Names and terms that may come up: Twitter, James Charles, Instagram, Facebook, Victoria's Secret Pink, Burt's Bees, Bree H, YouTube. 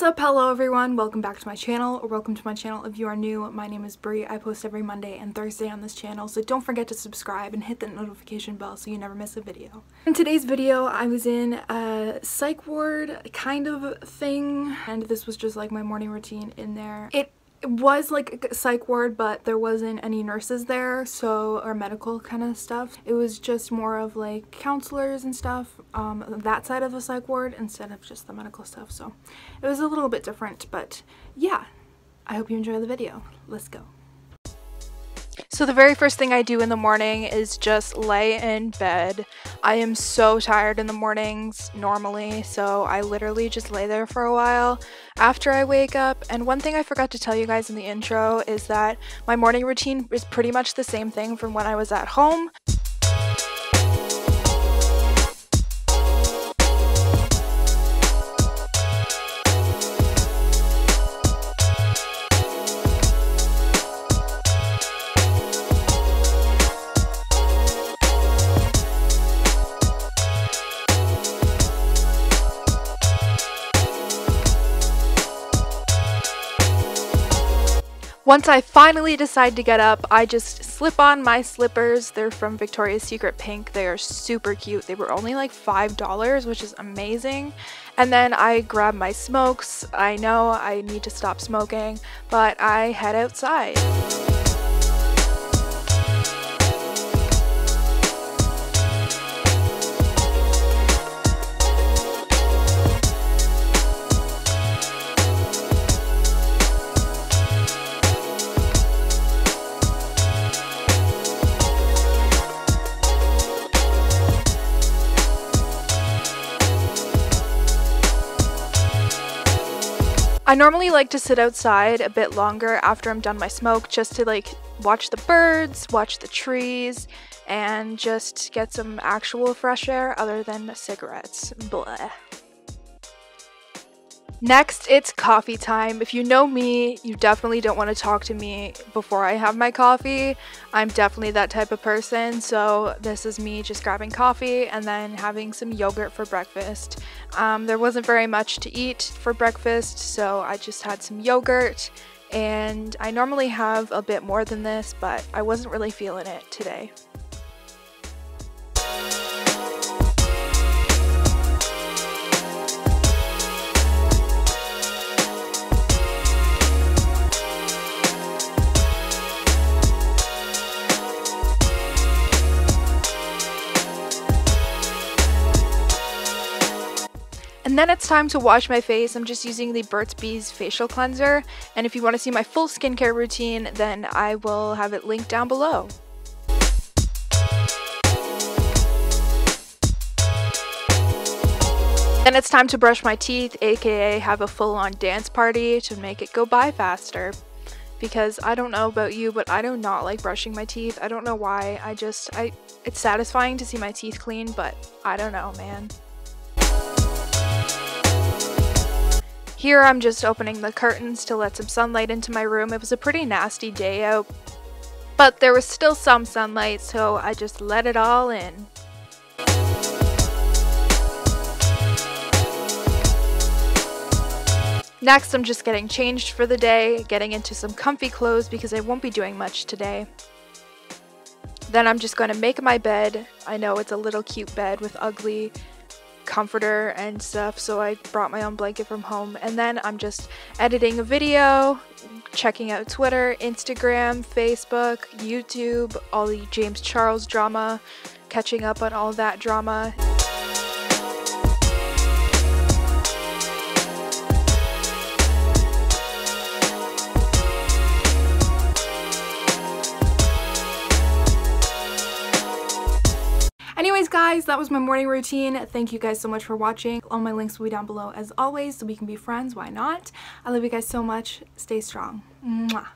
What's up? Hello everyone. Welcome back to my channel, or welcome to my channel if you are new. My name is Bree. I post every Monday and Thursday on this channel, so don't forget to subscribe and hit the notification bell so you never miss a video. In today's video, I was in a psych ward kind of thing, and this was just like my morning routine in there. It was like a psych ward, but there wasn't any nurses there, so, or medical kind of stuff. It was just more of like counselors and stuff, that side of the psych ward instead of just the medical stuff. So it was a little bit different, but yeah, I hope you enjoy the video. Let's go. So the very first thing I do in the morning is just lay in bed. I am so tired in the mornings normally, so I literally just lay there for a while after I wake up. And one thing I forgot to tell you guys in the intro is that my morning routine is pretty much the same thing from when I was at home. Once I finally decide to get up, I just slip on my slippers. They're from Victoria's Secret Pink. They are super cute. They were only like $5, which is amazing. And then I grab my smokes. I know I need to stop smoking, but I head outside. I normally like to sit outside a bit longer after I'm done my smoke, just to like watch the birds, watch the trees, and just get some actual fresh air other than cigarettes. Bleh. Next, it's coffee time. If you know me, you definitely don't want to talk to me before I have my coffee. I'm definitely that type of person, so this is me just grabbing coffee and then having some yogurt for breakfast. There wasn't very much to eat for breakfast, so I just had some yogurt, and I normally have a bit more than this, but I wasn't really feeling it today. And then it's time to wash my face. I'm just using the Burt's Bees facial cleanser. And if you want to see my full skincare routine, then I will have it linked down below. Then it's time to brush my teeth, aka have a full-on dance party to make it go by faster. Because I don't know about you, but I do not like brushing my teeth. I don't know why. It's satisfying to see my teeth clean, but I don't know, man. Here I'm just opening the curtains to let some sunlight into my room. It was a pretty nasty day out, but there was still some sunlight, so I just let it all in. Next, I'm just getting changed for the day, getting into some comfy clothes because I won't be doing much today. Then I'm just going to make my bed. I know it's a little cute bed with ugly comforter and stuff, so I brought my own blanket from home. And then I'm just editing a video, checking out Twitter, Instagram, Facebook, YouTube, all the James Charles drama, catching up on all that drama. Anyways guys, that was my morning routine. Thank you guys so much for watching. All my links will be down below as always, so we can be friends, why not? I love you guys so much. Stay strong. Mwah.